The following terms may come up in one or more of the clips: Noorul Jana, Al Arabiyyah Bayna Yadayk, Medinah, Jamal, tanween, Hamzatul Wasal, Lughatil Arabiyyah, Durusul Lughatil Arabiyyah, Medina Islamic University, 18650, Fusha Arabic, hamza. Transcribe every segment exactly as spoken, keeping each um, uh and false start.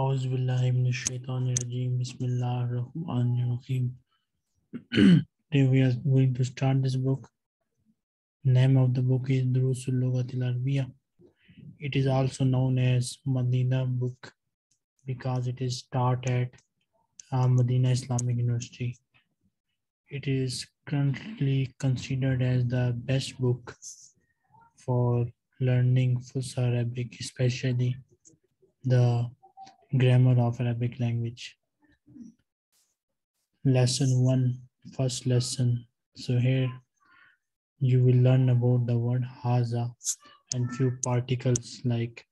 أعوذ بالله من الشيطان الرجيم بسم الله الرحمن الرحيم. Today we are going to start this book. Name of the book is Durusul Lughatil Arabiyyah. It is also known as Medina book because it is taught at uh, Medina Islamic University. It is currently considered as the best book for learning Fusha Arabic, especially the grammar of Arabic language. Lesson one, first lesson. So here you will learn about the word haza and few particles like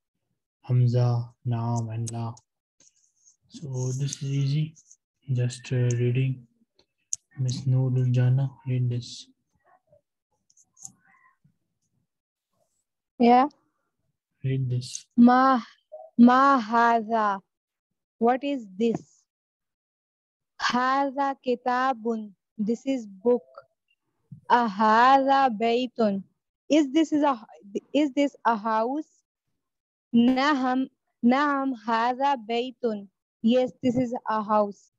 hamza, naam, and la. So this is easy. Just uh, reading. Miss Noorul Jana, read this. Yeah. Read this. Ma, ma haza. What is this? Haza kitabun. This is book. Ahaza baytun. Is this is a is this a house? Naham naham haza baytun. Yes, this is a house.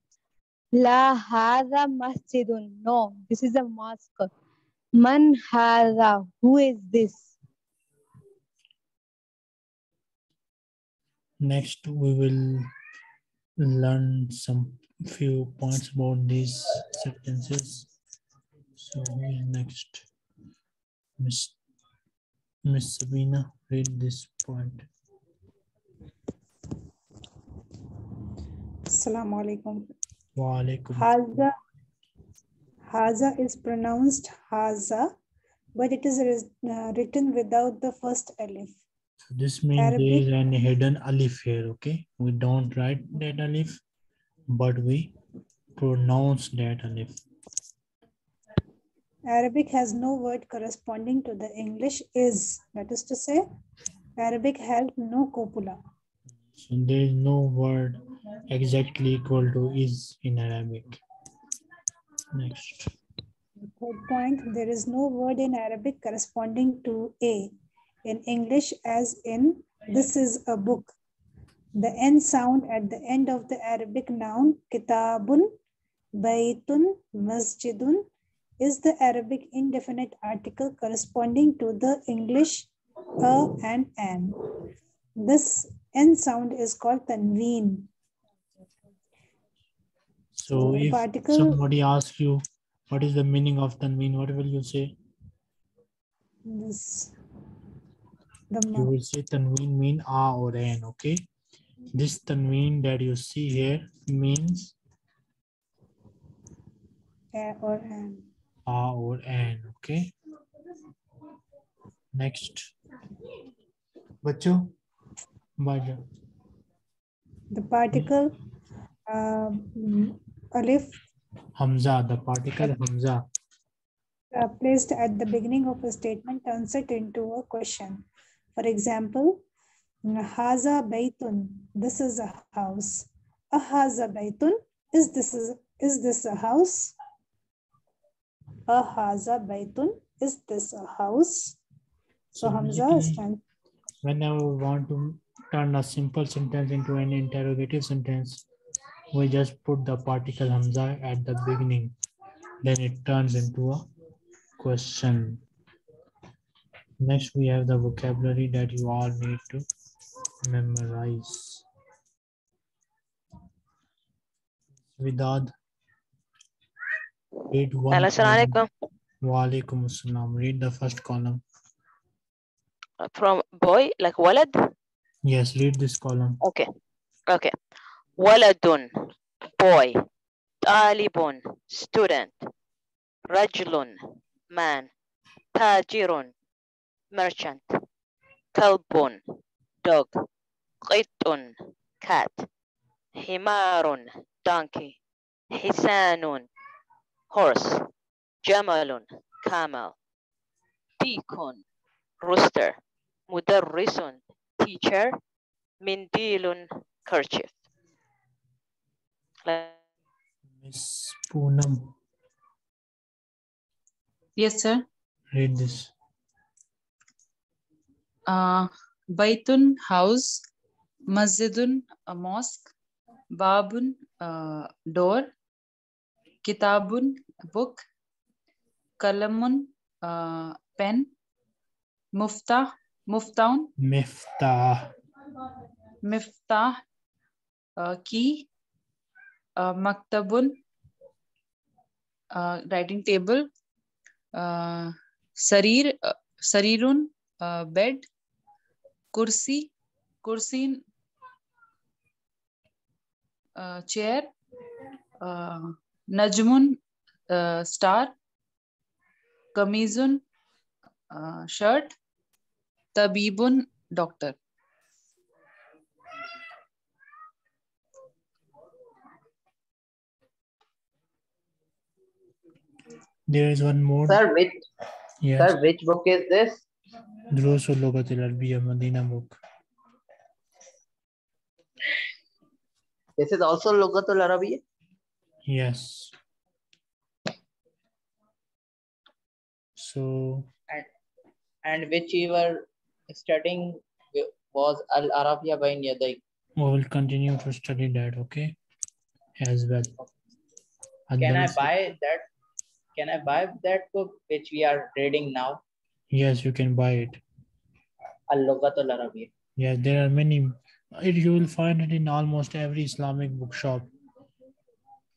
La haza masjidun. No, this is a mosque. Man haza. Who is this? Next, we will learn some few points about these sentences. So next, Miss Miss Sabina, read this point. Assalamu alaikum. Wa alaikum. Haza, haza is pronounced haza, but it is uh, written without the first alif. So this means Arabic, there is an hidden alif here, okay? We don't write that alif, but we pronounce that alif. Arabic has no word corresponding to the English is. That is to say, Arabic has no copula. So there is no word exactly equal to is in Arabic. Next. Third point, there is no word in Arabic corresponding to a. In English, as in, this is a book. The N sound at the end of the Arabic noun, kitabun, baytun, masjidun, is the Arabic indefinite article corresponding to the English, a and an. This N sound is called tanween. So if particle, somebody asks you, what is the meaning of tanween, what will you say? This. You will say tanween mean a or an, okay? This tanween that you see here means a or an. A or an, okay? Next. Bacho. Baja. The particle uh, alif. Hamza, the particle hamza. Uh, placed at the beginning of a statement turns it into a question. For example, haza baytun, this is a house. A haza baytun, is this is, is this a house? A haza baytun, is this a house? So, so Hamza is trying. Whenever we want to turn a simple sentence into an interrogative sentence, we just put the particle hamza at the beginning. Then it turns into a question. Next, we have the vocabulary that you all need to memorize. Vidad, read one. Assalamualaikum. Waalaikum assalam. Read the first column. From boy, like walad? Yes, read this column. Okay. Okay. Waladun, boy. Talibun, student. Rajulun, man. Tajirun, merchant. Kalbun, dog. Qitun, cat. Himarun, donkey. Hisanun, horse. Jamalun, camel. Deekun, rooster. Mudarrisun, teacher. Mindilun, kerchief. Miss Poonam. Yes, sir. Read this. Uh, Baytun, house. Masjidun, a mosque. Babun, a door. Kitabun, a book. Kalamun, a pen. Muftah, muftaun. Miftah. Miftah, a key. Uh, maktabun, uh, writing table. Uh, sarir, uh, sarirun, uh, bed. Kursi, kursin, uh, chair. Uh, najmun, uh, star. Kamizun, uh, shirt. Tabibun, doctor. There is one more. Sir, which, yes. Sir, which book is this? Drusul Lughatil Arabiyyah, Medina book. This is also Lughatil Arabiyyah? Yes. So. And, and which you were studying was Al Arabiyyah Bayna Yadayk. We will continue to study that, okay? As well. And can I buy that? Can I buy that book which we are reading now? Yes, you can buy it. Al-Lughatil Arabiyyah. Yeah, there are many. It, you will find it in almost every Islamic bookshop.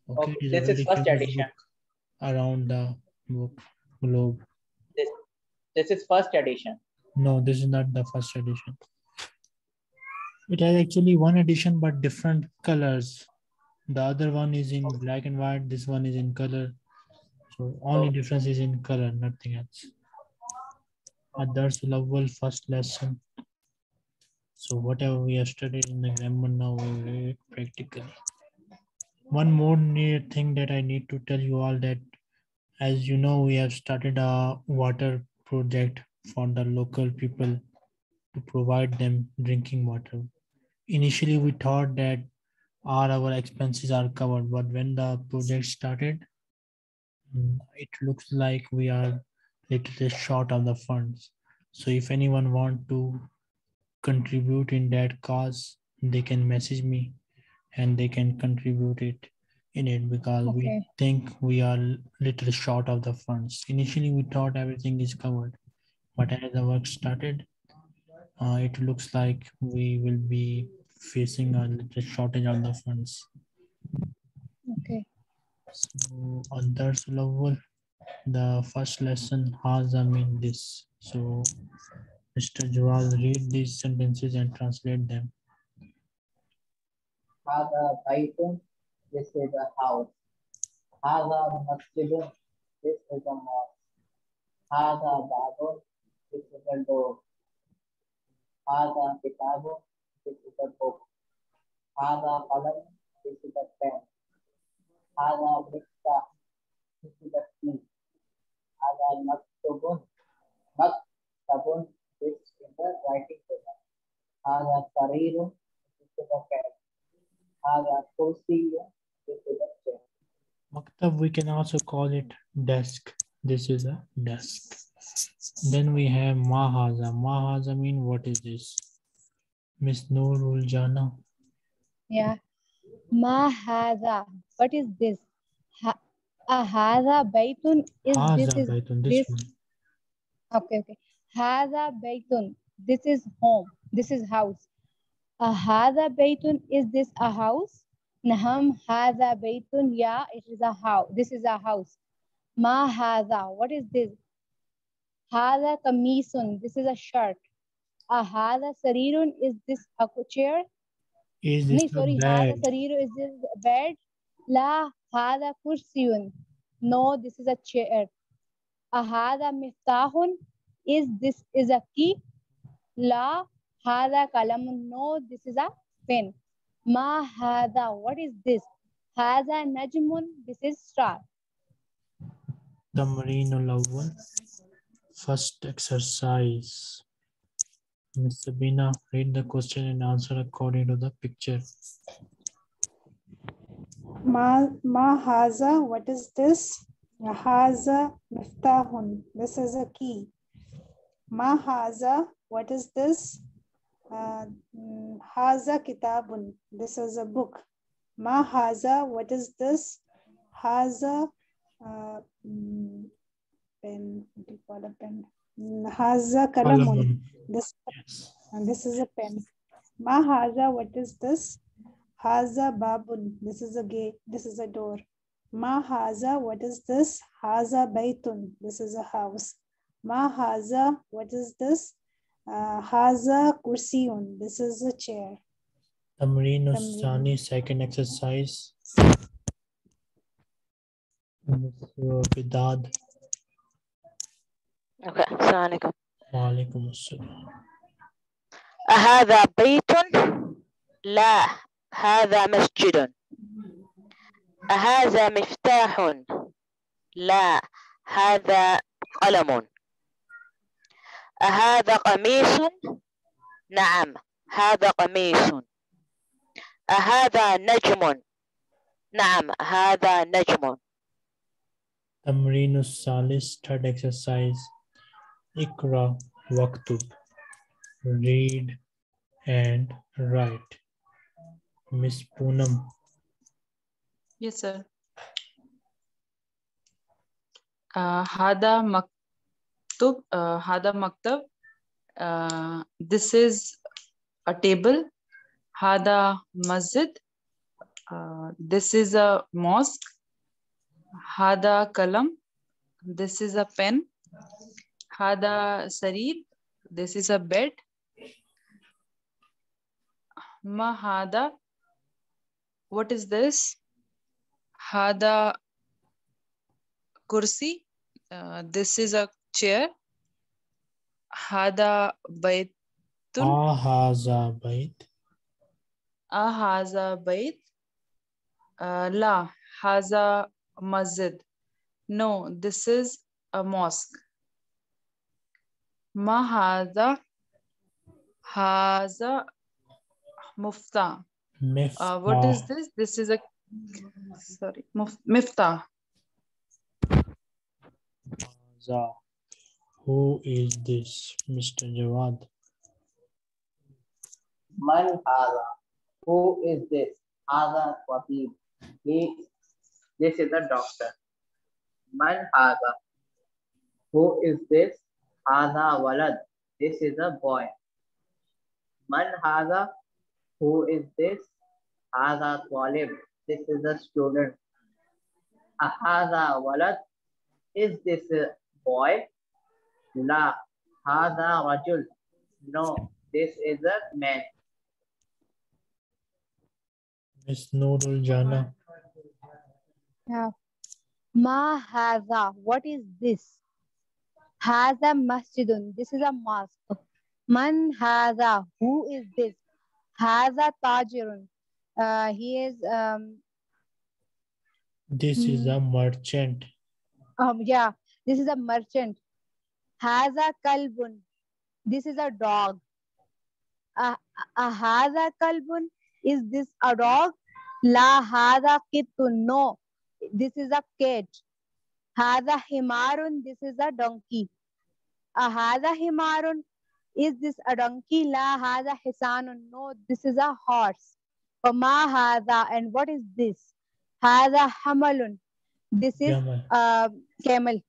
Okay, okay. This is first edition. Around the book, globe. This, this is first edition. No, this is not the first edition. It has actually one edition but different colors. The other one is in okay. black and white. This one is in color. So only difference is in color, nothing else. Ad-Darsul Awwal, first lesson. So whatever we have studied in the grammar now, we will do it practically. One more thing that I need to tell you all that, as you know, we have started a water project for the local people to provide them drinking water. Initially, we thought that all our expenses are covered, but when the project started, it looks like we are little short of the funds. So if anyone want to contribute in that cause, they can message me and they can contribute it in it because okay. we think we are little short of the funds. Initially, we thought everything is covered, but as the work started, uh, it looks like we will be facing a little shortage of the funds. Okay. So on Darsul Awwal, the first lesson, Haza means this. So Mister Jawad, read these sentences and translate them. Haza baytun, this is a house. Haza masjidun, this is a mosque. Haza babun, this is a door. Haza kitabun, this is a book. Haza qalam, this is a pen. Haza miftah, this is a key. Haza maktabun, maktabun, this is the writing table. Haza sarirun, this is the bed. Haza kursiyun, this is the chair. Maktab, we can also call it desk. This is a desk. Then we have ma haza. Ma haza means what is this? Miss Noorul Jana. Yeah. Ma haza. What is this? Ha, a haza baytun is haza this is baytun, this, this okay okay haza baytun, this is home, this is house. A haza baytun, is this a house? Naham haza baytun, yeah, it is a house, this is a house. Ma haza, what is this? Haza kamisun, this is a shirt. A haza sarirun, is this a chair? Is this, nee, sorry, haza sarirun, is this a bed? La hada kursiyun. No, this is a chair. Ahada miftahun. Is this is a key? La hada kalamun. No, this is a pen. Ma hada. What is this? Haza najmun. This is star. Tamreenul Awwal. First exercise. Miss Sabina, read the question and answer according to the picture. Ma, ma haza, what is this? Haza miftahun, this is a key. Ma haza, what is this? Haza kitabun, this is a book. Ma haza, what is this? Haza, uh, pen, what do you call a pen? Haza kalamun, this, and this is a pen. Ma haza, what is this? Haza babun, this is a gate, this is a door. Ma haza, what is this? Haza baytun, this is a house. Ma haza, what is this? Uh, haza kursiyun, this is a chair. Tamreen Usani, second exercise. Bidad. Okay, assalamu alaikum. Wa alaikum assalam. Ahadha baytun? La, hadha masjidun. Ahadha miftahun? La, hadha qalamun. أهذا قميص؟ نعم هذا قميص. أهذا نجم؟ نعم هذا نجم. تمرين الثالث, third exercise. اقرأ واكتب. Read and write. Miss Poonam. Yes, sir. هذا uh, مكتوب. Uh, Hada maktab, uh, this is a table. Hada masjid, uh, this is a mosque. Hada kalam, this is a pen. Hada sarid, this is a bed. Ma hada, what is this? Hada kursi, uh, this is a chair. Hada baytun. Ahaza bayt. Ahaza bayt. Uh, la. Haza masjid. No, this is a mosque. Ma hada. Haza mufta. Mifta. Uh, what is this? This is a. Sorry. Muf, mifta. Haza. Who is this, Mister Jawad? Man hada. Who is this? Hada tabib. He. This is a doctor. Man hada. Who is this? Hada walad. This is a boy. Man hada. Who is this? Hada talib. This is a student. Ahada walad. Is this a boy? La, hada rajul. No, this is a man. Miss Nurul Jana. Yeah. Ma haza. What is this? Haza masjidun. This is a mosque. Man haza. Who is this? Haza tajirun. Uh, he is. Um, this hmm. is a merchant. Um. Yeah. This is a merchant. Haza kalbun. This is a dog. Ah, haza kalbun. Is this a dog? La haza kitun. No, this is a cat. Haza himarun. This is a donkey. Ah, haza himarun. Is this a donkey? La haza hisanun. No, this is a horse. Ma haza. And what is this? Haza hamalun. This is a camel.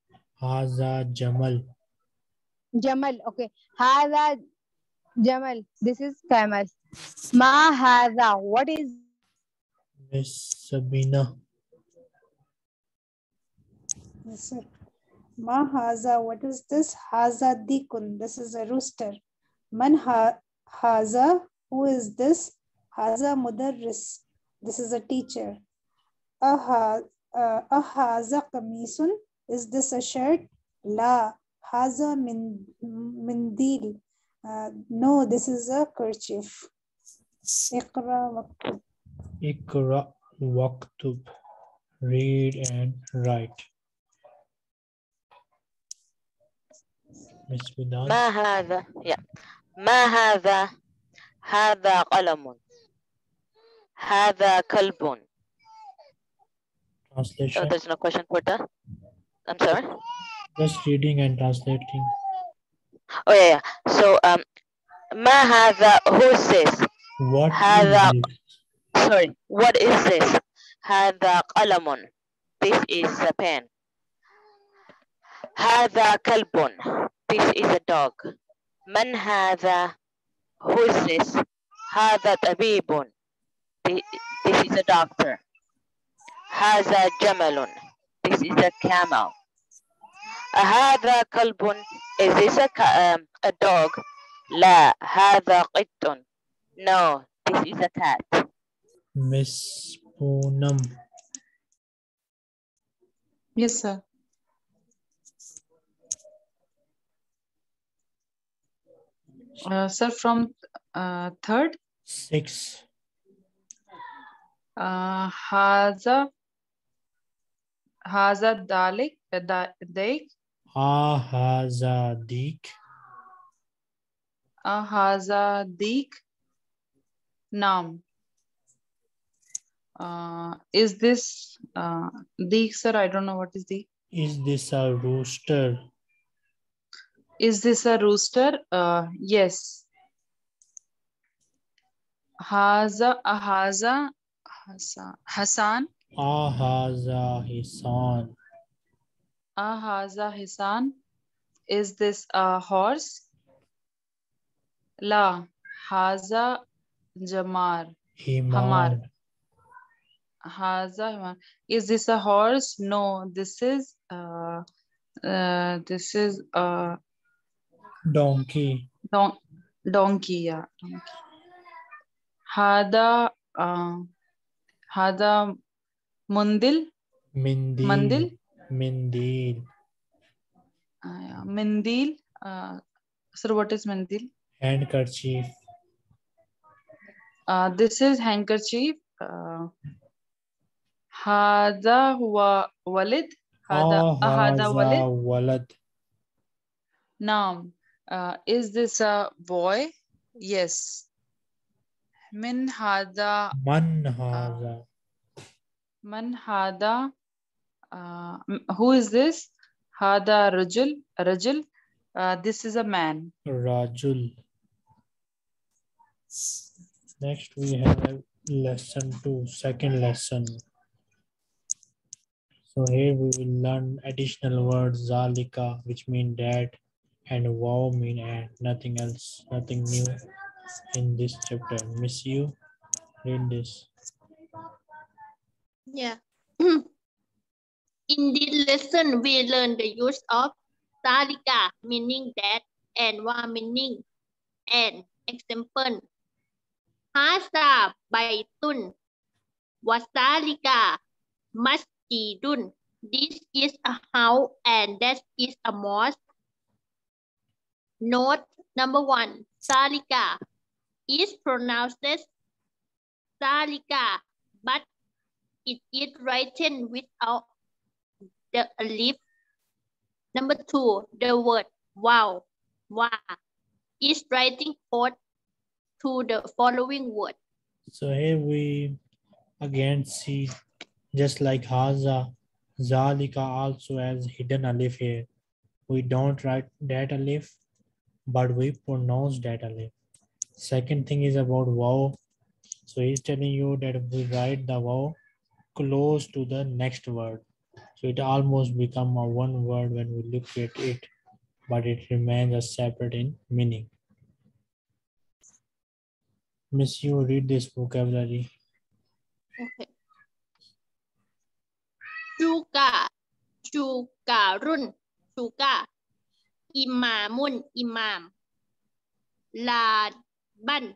Haza jamal. Jamal, okay. Haza jamal. This is camel. Ma haza. What is? Miss Sabina. Yes, sir. Ma haza. What is this? Haza dikun. This is a rooster. Man ha haza. Who is this? Haza mudarris. This is a teacher. Aha. Uh, ahaza kamisun. Is this a shirt? La. Haza mindil. Uh, no, this is a kerchief. Iqra waktub. Iqra waktub. Read and write. Miss Vidal. Ma hadha. Yeah. Ma hadha. Hadha qalamun. Hadha kalbun. Translation. Oh, there's no question for that. I'm sorry. Just reading and translating. Oh yeah, yeah. So um, Ma hadha, who's this? What hadha, is this? Sorry, what is this? Hadha qalamun, this is a pen. Hadha kalbun, this is a dog. Man hadha, who is this? Hadha tabibun, this is a doctor. Hadha jamalun, this is a camel. Hadha kalbun, is this a, um, a dog? La, hadha qittun, no, this is a cat. Miss Poonam. Yes, sir. Uh, sir, from uh, third? Six. Uh, haza, haza dalik, daik. Haza dik. Haza dik. Naam. Uh, is this uh, dik, sir? I don't know what is dik. Is this a rooster? Is this a rooster? Uh, yes. Haza, ahaza, Hassan. Ahaza, Hassan. Ahaza, Hassan. Is this a horse? La, haza, jamar. Hamar. Haza, hamar. Is this a horse? No, this is, uh, uh, this is, uh, donkey. Don donkey, yeah. Donkey. Hada, uh, hada mundil. Mindil. Mandil. Mindil. Uh, yeah. Mindil. Uh, sir, what is mindil? Handkerchief. Uh, this is handkerchief. Uh, hada huwa walid. Hada, ah, hada walid. Walid. Naam. Uh, is this a boy? Yes. Min hada. Man hada. Uh, man hada. Uh, who is this? Hada rajul. Rajul. Uh, this is a man. Rajul. Next we have lesson two, second lesson. So here we will learn additional words. Zalika, which means that. And wow mean and nothing else, nothing new in this chapter. Miss you, read this. Yeah. In this lesson, we learn the use of zalika, meaning that, and wow meaning and. Example, haza baytun, wasalika masjidun. This is a house and that is a mosque. Note number one, zalika is pronounced zalika, but it is written without the alif. Number two, the word wow, wa, is writing forth to the following word. So here we again see, just like haza, zalika also has hidden alif here. We don't write that alif, but we pronounce that alif. Second thing is about wow. So he's telling you that we write the wow close to the next word. So it almost become a one word when we look at it, but it remains a separate in meaning. Miss, you read this vocabulary. Okay. Shuka, shukarun, shuka. Imamun, imam. Laban,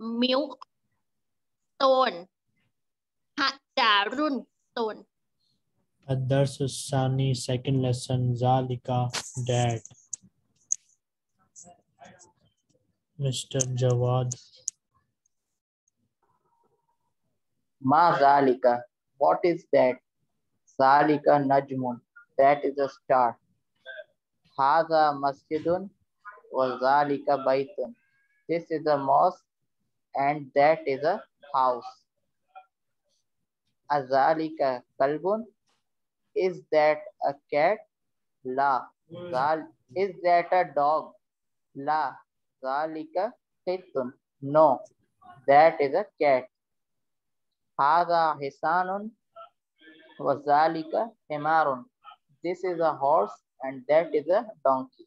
milk. Stone. Hajarun, stone. Adarsu Sani, second lesson, zalika, that. Mister Jawad. Ma zalika, what is that? Zalika najmun, that is a star. Haza masjidun wa zalika baytun. This is a mosque and that is a house. Azalika kalbun, is that a cat? La. Zal, is that a dog? La. Zalika Hittun. No, that is a cat. Hada Hisanun Wazalika Himarun. This is a horse and that is a donkey.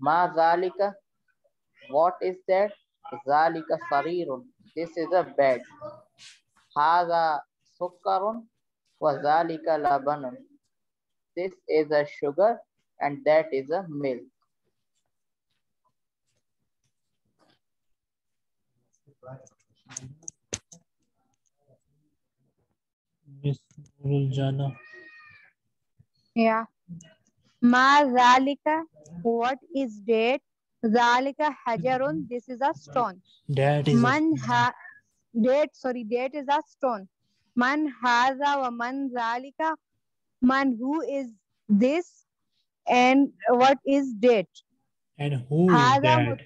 Ma Zalika. What is that? Zalika Sarirun. This is a bed. Hada Sukkarun Wazalika Labanun. This is a sugar and that is a milk. Miss Ruljana. Yeah. Ma Zalika, what is that? Zalika Hajarun, this is a stone. That is Man ha that, sorry, that is a stone. Man haza wa man zalika. Man, who is this and what is that? And who is that?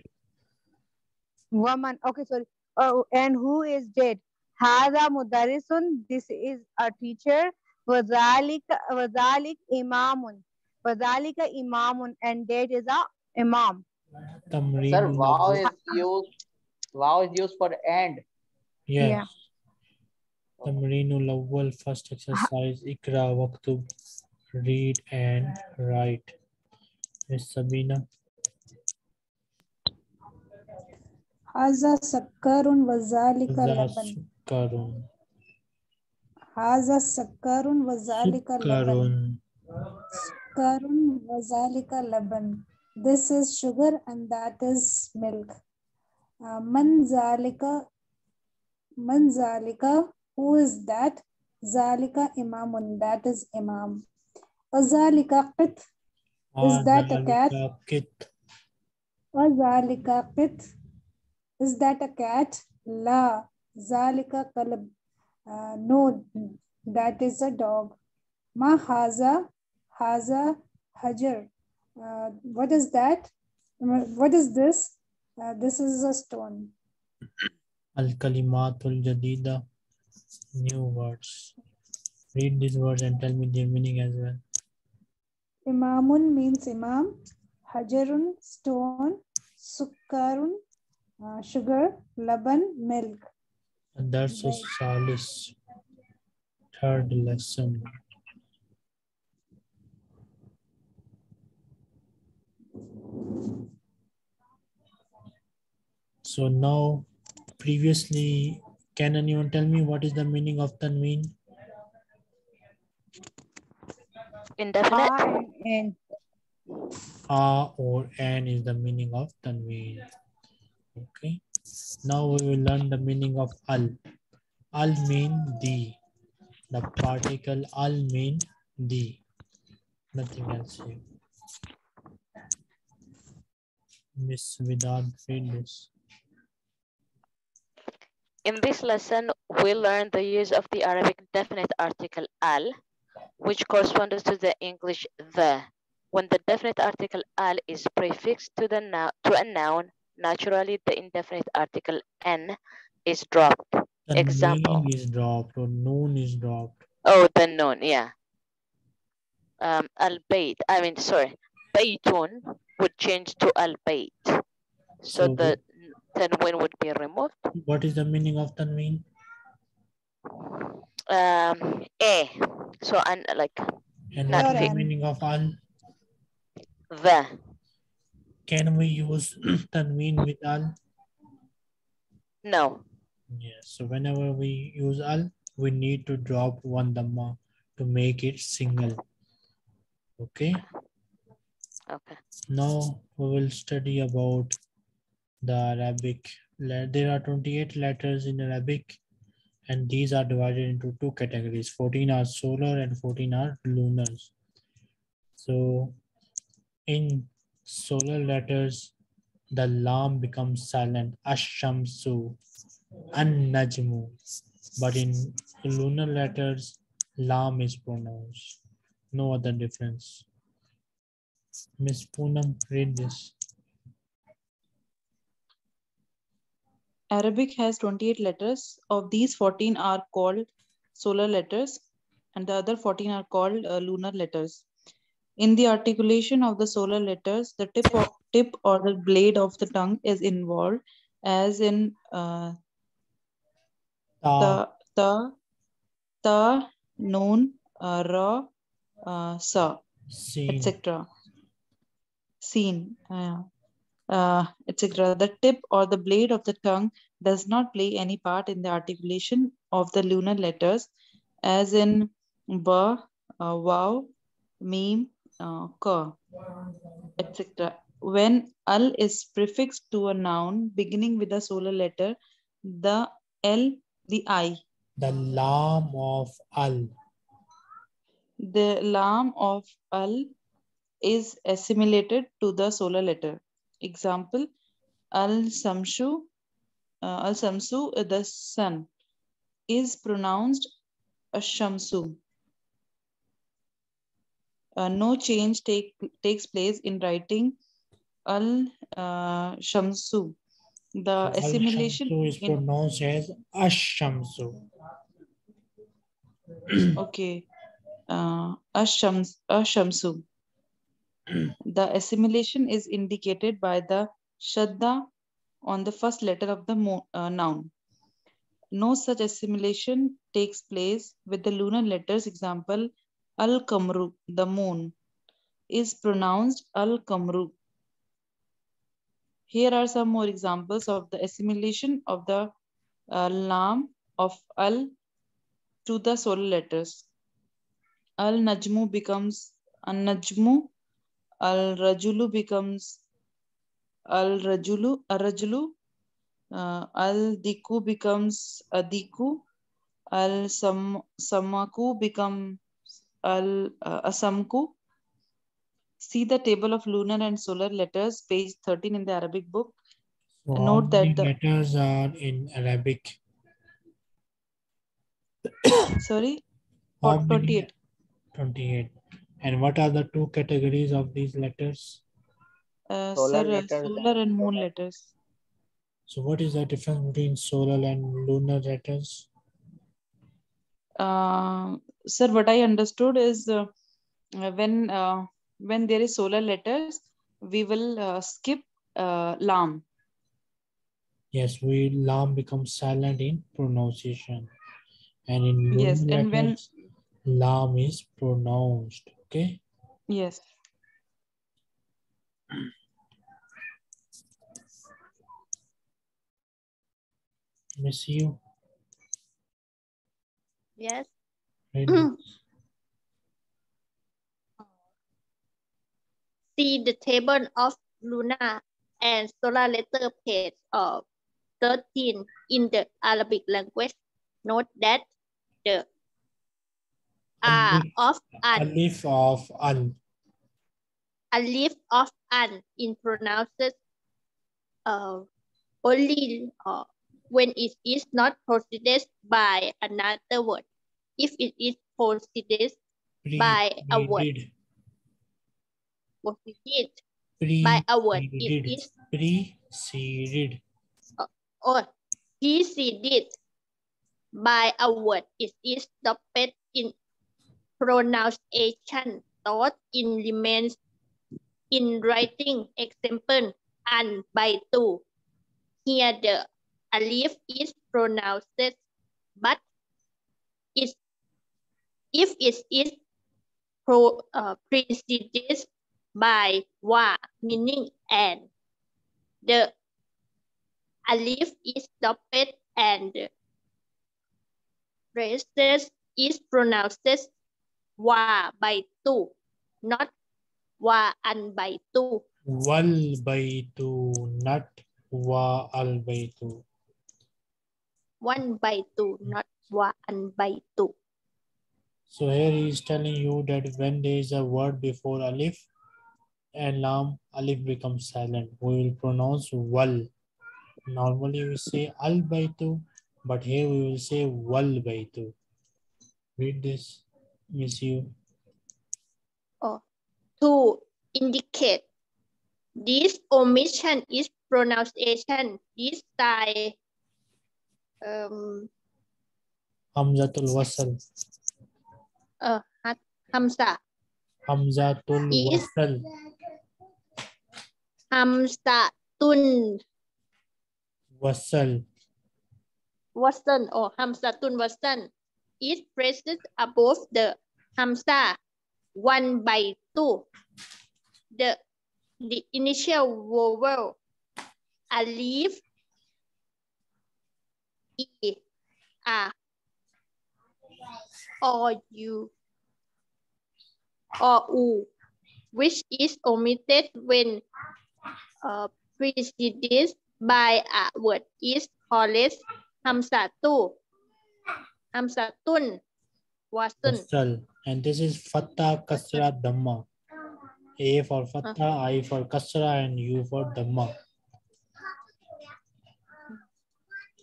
Woman, okay, sorry. Oh, and who is that? Haza mudarrisun, this is a teacher. Wazalika, wazalik imamun. Wazalika imamun, and that is a imam. Sir, wow is used. Wow is used for and. Yes. Yeah. Tamreenul Awwal, first exercise, Ikra, Waktub, read and write. Miss Sabina. Haza Sakkarun Wazalika Laban. Sakkarun. Haza Sakkarun Wazalika Laban. Sakkarun Wazalika Laban. This is sugar and that is milk. Uh, man Zalika. Man Zalika. Who is that? Zalika Imamun. That is Imam. Azalika Qit. Is that a cat? Azalika Qit. Is that a cat? La. Zalika Kalb. Uh, no, that is a dog. Ma Haza. Haza Hajar. Uh, what is that? What is this? Uh, this is a stone. Al Kalimatul Jadida. New words. Read these words and tell me their meaning as well. Imamun means imam. Hajarun, stone. Sukkarun, uh, sugar. Laban, milk. And that's a salis. Third lesson. So now, previously, can anyone tell me what is the meaning of tanween? Indefinite. Ah, and. ah or an is the meaning of tanween. Okay. Now we will learn the meaning of al. Al means the. The particle al means the. Nothing else here. Miss Vidad, read this. In this lesson, we learned the use of the Arabic definite article al, which corresponds to the English the. When the definite article al is prefixed to the no to a noun, naturally the indefinite article an is dropped. The Example is dropped or noon is dropped. Oh, the noon, yeah. Um, al bayt. I mean, sorry, baytun would change to al bayt. So, so the tanween would be removed. What is the meaning of tanween? Um, a. So, and like. And what is the meaning of al? The. Can we use tanween with al? No. Yes. So, whenever we use al, we need to drop one dhamma to make it single. Okay. Okay. Now, we will study about the Arabic. There are twenty-eight letters in Arabic and these are divided into two categories. fourteen are solar and fourteen are lunars. So in solar letters, the lam becomes silent. Ash-shamsu, an-najmu. But in lunar letters, lam is pronounced. No other difference. Miss Poonam, read this. Arabic has twenty-eight letters. Of these, fourteen are called solar letters and the other fourteen are called uh, lunar letters. In the articulation of the solar letters, the tip of tip or the blade of the tongue is involved, as in uh, ta, ta, ta, noon, uh, ra, uh, sa, et cetera. Seen, uh, uh, et cetera. The tip or the blade of the tongue does not play any part in the articulation of the lunar letters, as in ba, uh, wow, meem, uh, ka, et cetera. When al is prefixed to a noun beginning with a solar letter, the l, the I, the lam of al, the lam of al is assimilated to the solar letter. Example: al samshu, uh, al samsu, the sun, is pronounced ash-shamsu. Uh, no change take takes place in writing al uh, shamsu. The al assimilation shamsu is in... pronounced as ash-shamsu. Okay, uh, ash-shams, ash-shamsu. The assimilation is indicated by the shadda on the first letter of the mo uh, noun. No such assimilation takes place with the lunar letters. Example, al-kamru, the moon, is pronounced al-kamru. Here are some more examples of the assimilation of the uh, lam of al to the solar letters. Al-najmu becomes an-najmu. Al-Rajulu becomes Al-Rajulu, Al-Rajulu. Uh, Al-Diku becomes Adiku. Al-Samaku becomes Al-Asamku. See the table of lunar and solar letters, page thirteen in the Arabic book. So note that the letters are in Arabic. Sorry? twenty-eight. twenty-eight. And what are the two categories of these letters? Uh, solar, sir, letters solar and moon solar. letters. So what is the difference between solar and lunar letters? Uh, sir, what I understood is uh, when uh, when there is solar letters, we will uh, skip uh, lam. Yes, we lam becomes silent in pronunciation. And in lunar yes, letters, and when lam is pronounced. Okay. Yes. Miss you. Yes. See the table of lunar and solar letter page of thirteen in the Arabic language. Note that the Uh, of an. Alif of an. Alif of an in pronounces uh, only uh, when it is not preceded by another word. If it is preceded by a word, preceded by a word, it is preceded. Uh, or preceded by a word, it is stopped in pronunciation, thought in remains in writing. Example, an by two. Here the alif is pronounced, but it, if it is pro, uh, preceded by wa, meaning and, the alif is stopped and the rest is pronounced wa by two, not wa an by two. Wal by two, not wa al by two. One by two, not wa an by two. So here he is telling you that when there is a word before alif and lam, alif becomes silent. We will pronounce wal. Normally we say al by two, but here we will say wal by two. Read this. Miss you. Oh, to indicate this omission is pronunciation. This style. Um, Hamzatul Wasal. Uh, Hamza. Hamzatul Wasal. Hamzatul Wasal. Wasal or Hamzatul Wasal is placed above the hamza one by two. The the initial vowel alif e a or u or u, which is omitted when uh, preceded by a word, is called hamzatu. Hamzatun wasal. And this is fatha, kasra, dhamma. A for fatha, uh -huh. I for kasra, and U for dhamma.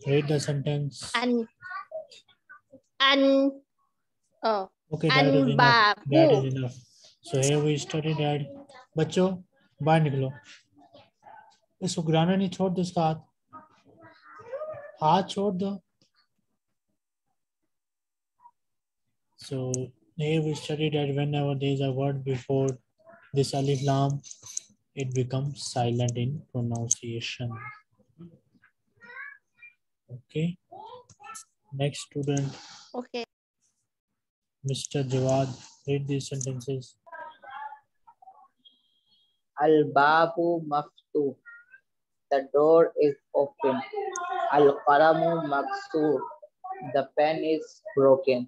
Read the sentence. And and oh, okay, that is enough. That is enough. So here we study that. Bacho, bahar niklo. Isko grammar nahi chhod do, iska haath. Haath chhod do. So here we study that whenever there is a word before this alif lam, it becomes silent in pronunciation. Okay. Next student. Okay. Mister Jawad, read these sentences. Al-babu maftuh. The door is open. Al-qalamu maksur. The pen is broken.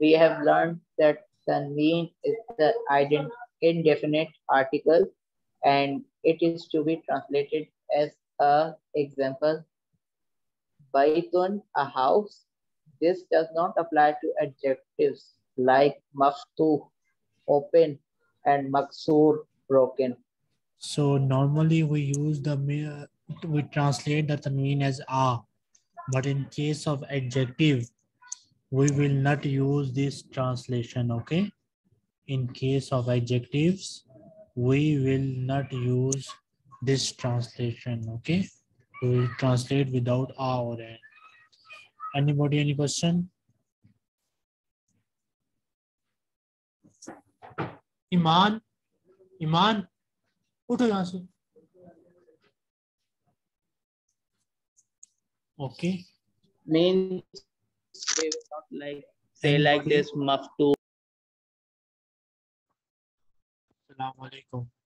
We have learned that tanween is the indefinite article and it is to be translated as a example. Baytun, a house. This does not apply to adjectives like maftuh, open, and maksur, broken. So normally we use the we translate the tanween as a, but in case of adjective, we will not use this translation. Okay, in case of adjectives, we will not use this translation. Okay, we will translate without a or an. Anybody, any question? Iman, Iman, utho yahan se. Okay. Means they will not like say like this maftu. Assalamu alaikum.